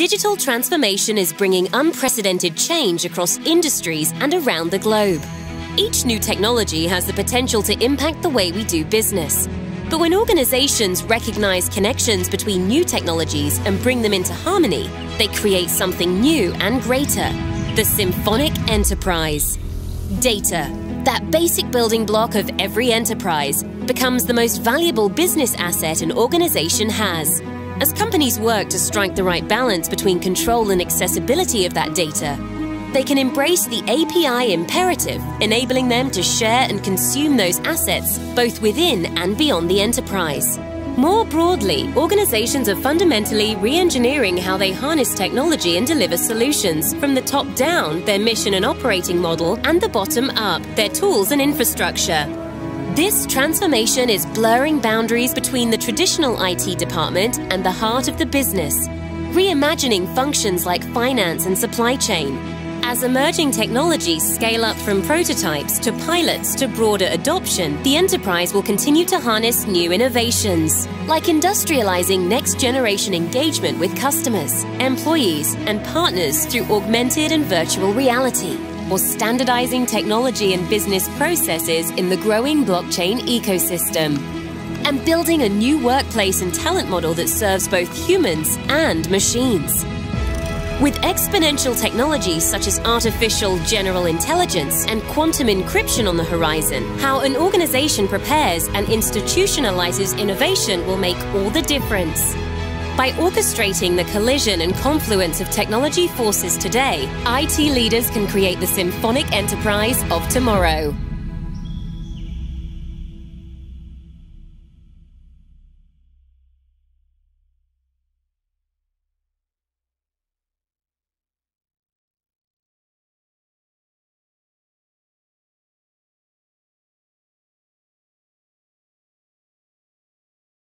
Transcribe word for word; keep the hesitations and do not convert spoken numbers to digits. Digital transformation is bringing unprecedented change across industries and around the globe. Each new technology has the potential to impact the way we do business. But when organizations recognize connections between new technologies and bring them into harmony, they create something new and greater. The Symphonic Enterprise. Data, that basic building block of every enterprise, becomes the most valuable business asset an organization has. As companies work to strike the right balance between control and accessibility of that data, they can embrace the A P I imperative, enabling them to share and consume those assets both within and beyond the enterprise. More broadly, organizations are fundamentally re-engineering how they harness technology and deliver solutions from the top down, their mission and operating model, and the bottom up, their tools and infrastructure. This transformation is blurring boundaries between the traditional I T department and the heart of the business, reimagining functions like finance and supply chain. As emerging technologies scale up from prototypes to pilots to broader adoption, the enterprise will continue to harness new innovations, like industrializing next-generation engagement with customers, employees, and partners through augmented and virtual reality, or standardizing technology and business processes in the growing blockchain ecosystem, and building a new workplace and talent model that serves both humans and machines. With exponential technologies such as artificial general intelligence and quantum encryption on the horizon, how an organization prepares and institutionalizes innovation will make all the difference. By orchestrating the collision and confluence of technology forces today, I T leaders can create the symphonic enterprise of tomorrow.